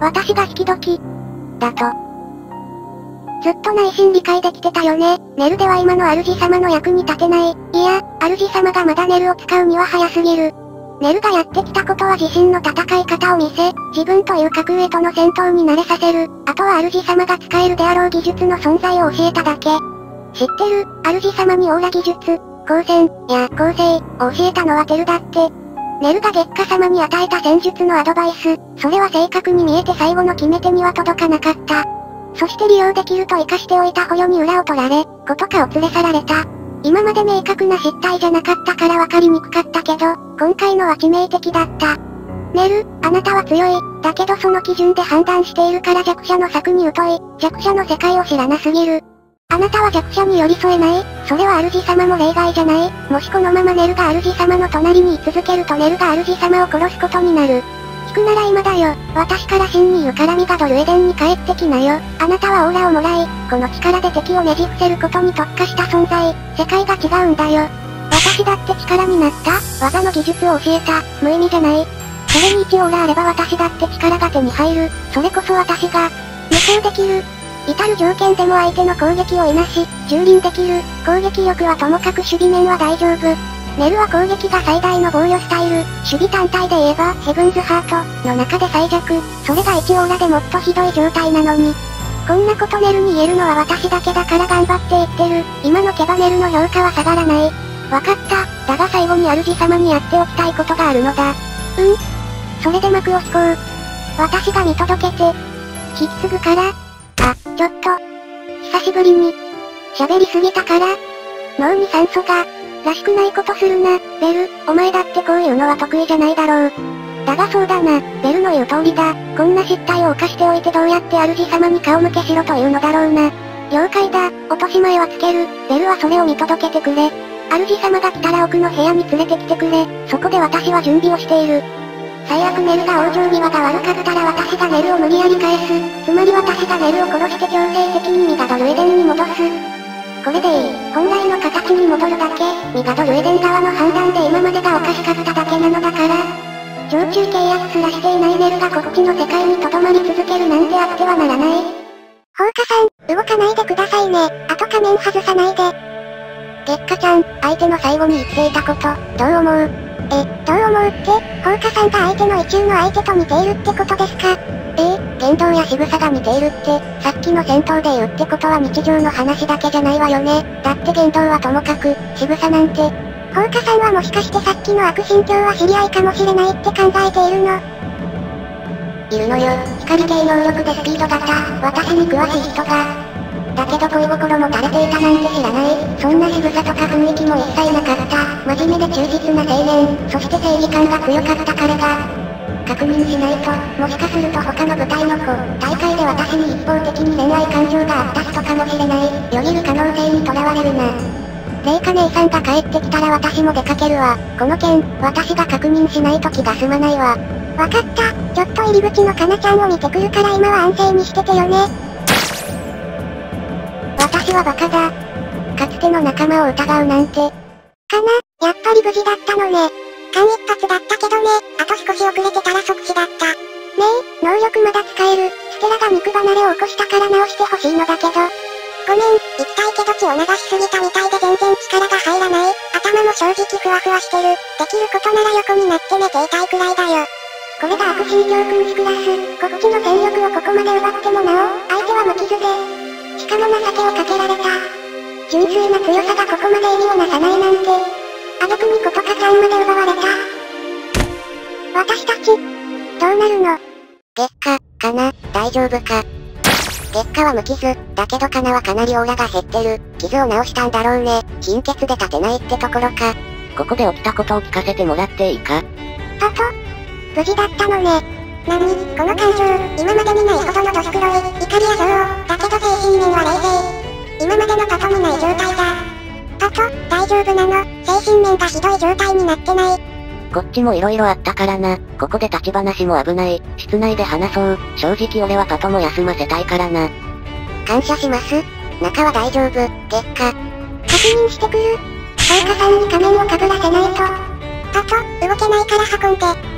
私が引き時。だと。ずっと内心理解できてたよね。ネルでは今の主様の役に立てない。いや、主様がまだネルを使うには早すぎる。ネルがやってきたことは自身の戦い方を見せ、自分という格上との戦闘に慣れさせる。あとは主様が使えるであろう技術の存在を教えただけ。知ってる？主様にオーラ技術、光線、や構成を教えたのはテルだって。ネルが月下様に与えた戦術のアドバイス、それは正確に見えて最後の決め手には届かなかった。そして利用できると活かしておいた捕虜に裏を取られ、ことかを連れ去られた。今まで明確な失態じゃなかったから分かりにくかったけど、今回のは致命的だった。ネル、あなたは強い。だけどその基準で判断しているから弱者の策に疎い。弱者の世界を知らなすぎる。あなたは弱者に寄り添えない。それは主様も例外じゃない。もしこのままネルが主様の隣に居続けるとネルが主様を殺すことになる。聞くなら今だよ。私から真にゆからみがドルエデンに帰ってきなよ。あなたはオーラをもらい、この力で敵をねじ伏せることに特化した存在。世界が違うんだよ。私だって力になった。技の技術を教えた。無意味じゃない。それに1オーラあれば私だって力が手に入る。それこそ私が無双できる。至る条件でも相手の攻撃をいなし、蹂躙できる。攻撃力はともかく守備面は大丈夫。ネルは攻撃が最大の防御スタイル、守備単体で言えば、ヘブンズハートの中で最弱、それが1オーラでもっとひどい状態なのに。こんなことネルに言えるのは私だけだから頑張って言ってる。今のケバネルの評価は下がらない。わかった、だが最後に主様にやっておきたいことがあるのだ。それで幕を引こう。私が見届けて。引き継ぐから。あ、ちょっと。久しぶりに。喋りすぎたから。脳に酸素が。らしくないことするな、ベル。お前だってこういうのは得意じゃないだろう。だがそうだな、ベルの言う通りだ。こんな失態を犯しておいてどうやって主様に顔向けしろというのだろうな。了解だ、落とし前はつける。ベルはそれを見届けてくれ。主様が来たら奥の部屋に連れてきてくれ。そこで私は準備をしている。最悪ネルが往生際が悪かったら私がネルを無理やり返す。つまり私がネルを殺して強制的にミガドルエデンに戻す。これでいい。本来の形に戻るだけ。ミガドルエデン側の判断で今までがおかしかっただけなのだから。常駐契約すらしていないネルがこっちの世界に留まり続けるなんてあってはならない。ほうかさん、動かないでくださいね。あと仮面外さないで。月下ちゃん、相手の最後に言っていたこと、どう思う？どう思うって、ほうかさんが相手の意中の相手と似ているってことですか？言動や仕草が似ているって、さっきの戦闘で言うってことは日常の話だけじゃないわよね。だって言動はともかく、仕草なんて。ほうかさんはもしかしてさっきの悪心境は知り合いかもしれないって考えているの？いるのよ。光系能力でスピード型、私に詳しい人が。だけど恋心も垂れていたなんて知らない。そんな仕草とか雰囲気も一切なかった。真面目で忠実な青年、そして正義感が強かった彼が。確認しないと、もしかすると他の部隊の子、大会で私に一方的に恋愛感情があった人かもしれない。よぎる可能性にとらわれるな。レイカ姉さんが帰ってきたら私も出かけるわ。この件、私が確認しないと気が済まないわ。わかった。ちょっと入り口のかなちゃんを見てくるから今は安静にしててよね。私はバカだ。かつての仲間を疑うなんて。かな、やっぱり無事だったのね。間一髪だったけどね、あと少し遅れてたら即死だった。ねえ、能力まだ使える。ステラが肉離れを起こしたから直してほしいのだけど。ごめん、行きたいけど血を流しすぎたみたいで全然力が入らない。頭も正直ふわふわしてる。できることなら横になって寝ていたいくらいだよ。これが悪心境君主クラス。こっちの戦力をここまで奪ってもなお、相手は無傷で。しかも情けをかけられた。純粋な強さがここまで意味をなさないなんて。挙句にことかさんまで奪われた。私たち、どうなるの？月下、かな、大丈夫か。月下は無傷、だけどかなはかなりオーラが減ってる。傷を治したんだろうね。貧血で立てないってところか。ここで起きたことを聞かせてもらっていいか？パパ、無事だったのね。なに、この感情、今までにないほどのどす黒い、怒りや憎悪、だけど精神面は冷静。今までのパトにない状態だ。パト、大丈夫なの？精神面がひどい状態になってない？こっちも色々あったからな、ここで立ち話も危ない、室内で話そう、正直俺はパトも休ませたいからな。感謝します、中は大丈夫、結果。確認してくる。ほうかさんに仮面をかぶらせないと。パト、動けないから運んで。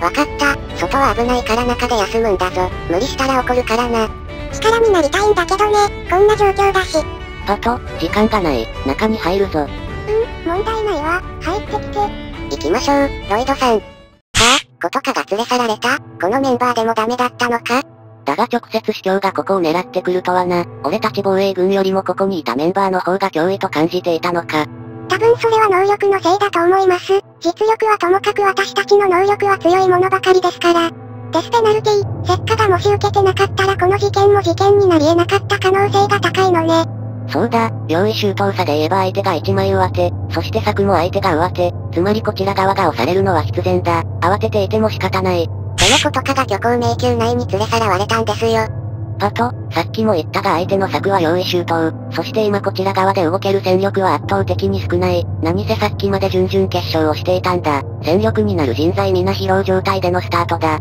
わかった。外は危ないから中で休むんだぞ。無理したら怒るからな。力になりたいんだけどね。こんな状況だし。トト、時間がない。中に入るぞ。問題ないわ。入ってきて。行きましょう、ロイドさん。はぁ、コトカが連れ去られた。このメンバーでもダメだったのか。だが直接主張がここを狙ってくるとはな。俺たち防衛軍よりもここにいたメンバーの方が脅威と感じていたのか。多分それは能力のせいだと思います。実力はともかく私たちの能力は強いものばかりですから。デスペナルティ、セッカがもし受けてなかったらこの事件も事件になり得なかった可能性が高いのね。そうだ、用意周到さで言えば相手が一枚上手、そして策も相手が上手、つまりこちら側が押されるのは必然だ。慌てていても仕方ない。でもことかが虚構迷宮内に連れ去らわれたんですよ。パト、さっきも言ったが相手の策は用意周到。そして今こちら側で動ける戦力は圧倒的に少ない。何せさっきまで準々決勝をしていたんだ。戦力になる人材皆疲労状態でのスタートだ。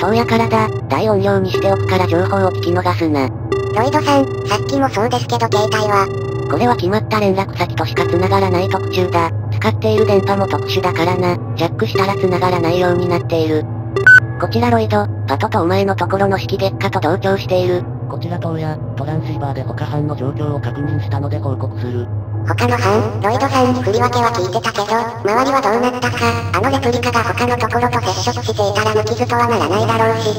遠やからだ、大音量にしておくから情報を聞き逃すな。ロイドさん、さっきもそうですけど携帯は。これは決まった連絡先としか繋がらない特注だ。使っている電波も特殊だからな。ジャックしたら繋がらないようになっている。こちらロイド、パトとお前のところの指揮月下と同調している。こちら東野、トランシーバーで他班の状況を確認したので報告する。他の班、ロイドさんに振り分けは聞いてたけど、周りはどうなったか。あのレプリカが他のところと接触していたら無傷とはならないだろうし。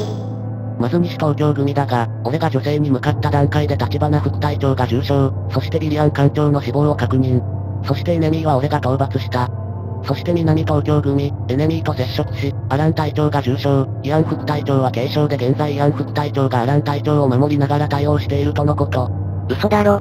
まず西東京組だが、俺が女性に向かった段階で立花副隊長が重傷、そしてビリアン艦長の死亡を確認。そしてエネミーは俺が討伐した。そして南東京組、エネミーと接触し、アラン隊長が重傷、イアン副隊長は軽傷で現在イアン副隊長がアラン隊長を守りながら対応しているとのこと。嘘だろ。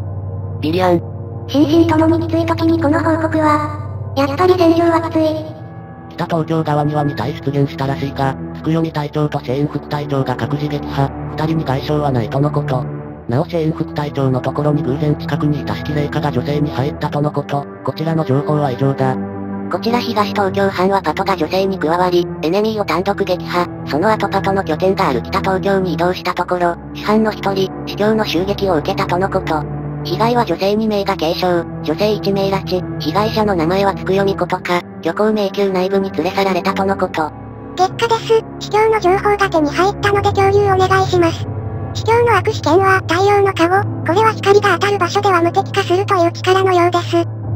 ビリアン。心身ともにきつい時にこの報告は、やっぱり戦場はきつい。北東京側には2体出現したらしいが、福読隊長とシェイン副隊長が各自撃破、2人に外傷はないとのこと。なおシェイン副隊長のところに偶然近くにいた指揮霊下が女性に入ったとのこと。こちらの情報は以上だ。こちら東東京班はパトが女性に加わり、エネミーを単独撃破、その後パトの拠点がある北東京に移動したところ、主犯の一人、司教の襲撃を受けたとのこと。被害は女性2名が軽傷、女性1名拉致、被害者の名前はつくよみことか、虚構迷宮内部に連れ去られたとのこと。結果です。司教の情報が手に入ったので共有お願いします。司教の悪視点は太陽の顔、これは光が当たる場所では無敵化するという力のようです。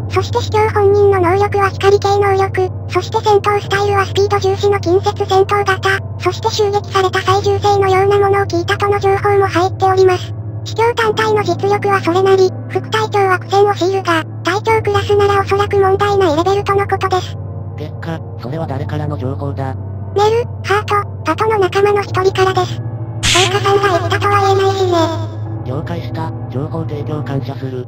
そして司教本人の能力は光系能力、そして戦闘スタイルはスピード重視の近接戦闘型、そして襲撃された際銃声のようなものを聞いたとの情報も入っております。司教単体の実力はそれなり、副隊長は苦戦を強いるが、隊長クラスならおそらく問題ないレベルとのことです。結果、それは誰からの情報だ？メル、ハート、パトの仲間の一人からです。効果さんが言ったとは言えないしね。了解した、情報提供感謝する。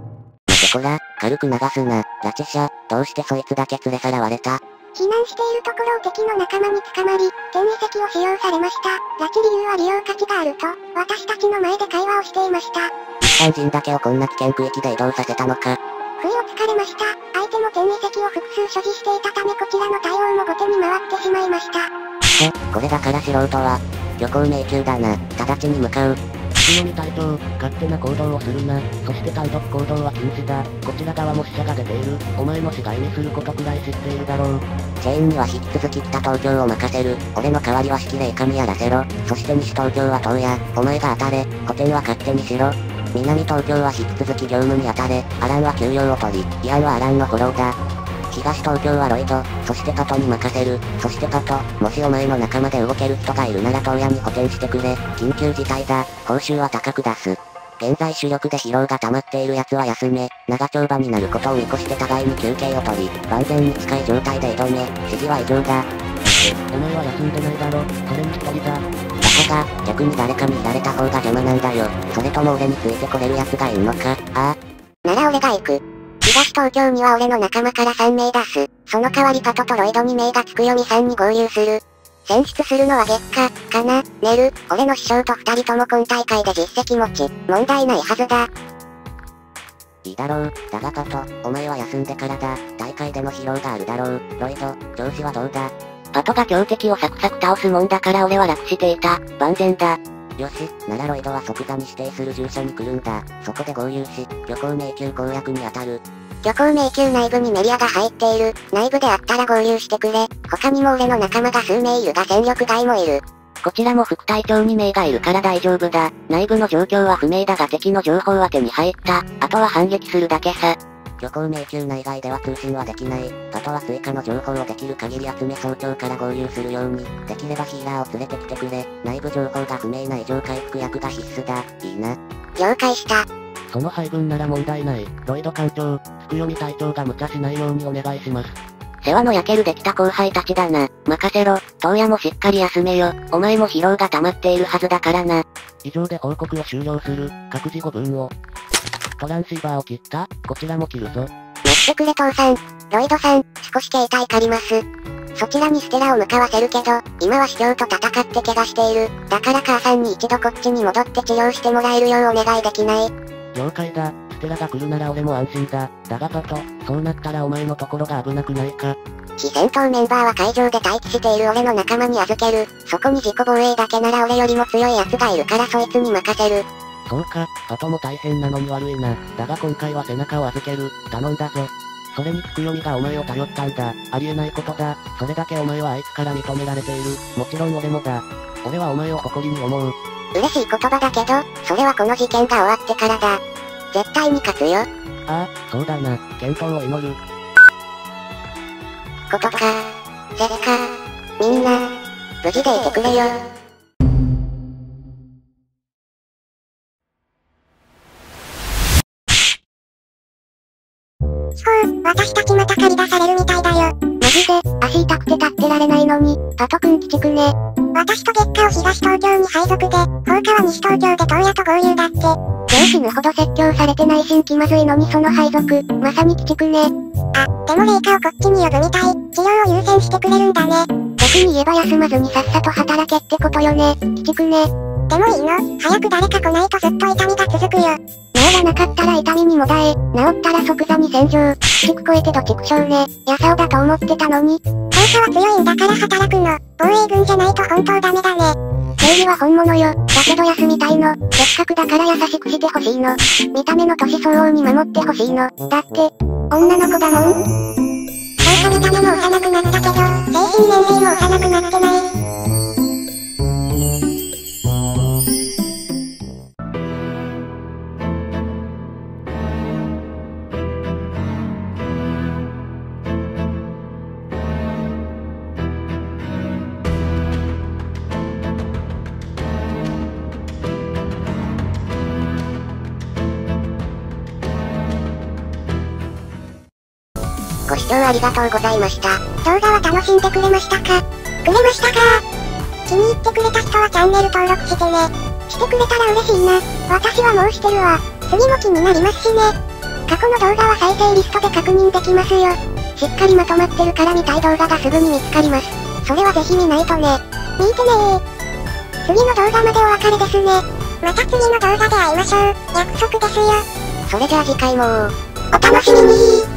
こら、軽く流すな、拉致者、どうしてそいつだけ連れ去らわれた？避難しているところを敵の仲間に捕まり、転移石を使用されました。拉致理由は利用価値があると、私たちの前で会話をしていました。一般人だけをこんな危険区域で移動させたのか。不意をつかれました。相手も転移石を複数所持していたためこちらの対応も後手に回ってしまいました。これだから素人は、虚構迷宮だな、直ちに向かう。清見隊長、勝手な行動をするな。そして単独行動は禁止だ。こちら側も死者が出ている。お前も死骸にすることくらい知っているだろう。チェインには引き続き北東京を任せる。俺の代わりは指揮霊下にやらせろ。そして西東京は東野、お前が当たれ。補填は勝手にしろ。南東京は引き続き業務に当たれ。アランは休養を取り、イアンはアランのフォローだ。東東京はロイド、そしてパトに任せる。そしてパト、もしお前の仲間で動ける人がいるなら東野に補填してくれ。緊急事態だ。報酬は高く出す。現在主力で疲労が溜まっている奴は休め。長丁場になることを見越して互いに休憩を取り、万全に近い状態で挑め。指示は以上だ。お前は休んでないだろ。それに一人だ。だが、逆に誰かにいられた方が邪魔なんだよ。それとも俺についてこれる奴がいるのか。ああ。なら俺が行く。東東京には俺の仲間から3名出す。その代わりパトとロイド2名がつくよみさんに合流する。選出するのは月下かな。ネル、俺の師匠と2人とも今大会で実績持ち、問題ないはずだ。いいだろう。だがパト、お前は休んでからだ。大会での疲労があるだろう。ロイド、調子はどうだ？パトが強敵をサクサク倒すもんだから俺は楽していた。万全だ。よし、ならロイドは即座に指定する住所に来るんだ。そこで合流し、漁港迷宮攻略に当たる。虚構迷宮内部にメリアが入っている。内部であったら合流してくれ。他にも俺の仲間が数名いるが戦力外もいる。こちらも副隊長2名がいるから大丈夫だ。内部の状況は不明だが敵の情報は手に入った。あとは反撃するだけさ。虚構迷宮内外では通信はできない。パトは追加の情報をできる限り集め早朝から合流するように。できればヒーラーを連れてきてくれ。内部情報が不明な異常回復薬が必須だ。いいな。了解した。その配分なら問題ない。ロイド艦長、福読み隊長が無茶しないようにお願いします。世話の焼けるできた後輩たちだな。任せろ。トウヤもしっかり休めよ。お前も疲労が溜まっているはずだからな。以上で報告を終了する。各自5分を。トランシーバーを切った？こちらも切るぞ。待ってくれ父さん。ロイドさん、少し携帯借ります。そちらにステラを向かわせるけど、今は司教と戦って怪我している。だから母さんに一度こっちに戻って治療してもらえるようお願いできない？了解だ。ステラが来るなら俺も安心だ。だがパト、そうなったらお前のところが危なくないか。非戦闘メンバーは会場で待機している俺の仲間に預ける。そこに自己防衛だけなら俺よりも強い奴がいるからそいつに任せる。そうか、パトも大変なのに悪いな。だが今回は背中を預ける。頼んだぞ。それにつくよみがお前を頼ったんだ。ありえないことだ。それだけお前はあいつから認められている。もちろん俺もだ。俺はお前を誇りに思う。嬉しい言葉だけど、それはこの事件が終わってからだ。絶対に勝つよ。ああ、そうだな。健闘を祈る。ことか、セリカ、みんな、無事でいてくれよ。ほう、私たちまた駆り出されるみたいだよ。マジで、足痛くて立ってられないのに、パト君鬼畜ね。私と月下を東東京に配属で、放火は西東京で東野と合流だって。もう死ぬほど説教されてないしん気まずいのにその配属、まさに鬼畜ね。あ、でも霊下をこっちに呼ぶみたい。治療を優先してくれるんだね。僕に言えば休まずにさっさと働けってことよね、鬼畜ね。でもいいの、早く誰か来ないとずっと痛みが続くよ。治らなかったら痛みにもだえ、治ったら即座に戦場。鬼畜超えてど畜生ね、ヤサオだと思ってたのに。会社は強いんだから働くの、防衛軍じゃないと本当ダメだね。正義は本物よ、だけど休みたいの。せっかくだから優しくしてほしいの。見た目の年相応に守ってほしいの。だって、女の子だもん。なんか見た目も幼くなったけど、精神年齢も幼くなってない。ご視聴ありがとうございました。動画は楽しんでくれましたか？気に入ってくれた人はチャンネル登録してね。してくれたら嬉しいな。私はもうしてるわ。次も気になりますしね。過去の動画は再生リストで確認できますよ。しっかりまとまってるから見たい動画がすぐに見つかります。それはぜひ見ないとね。見てねー。次の動画までお別れですね。また次の動画で会いましょう。約束ですよ。それじゃあ次回もお楽しみにー。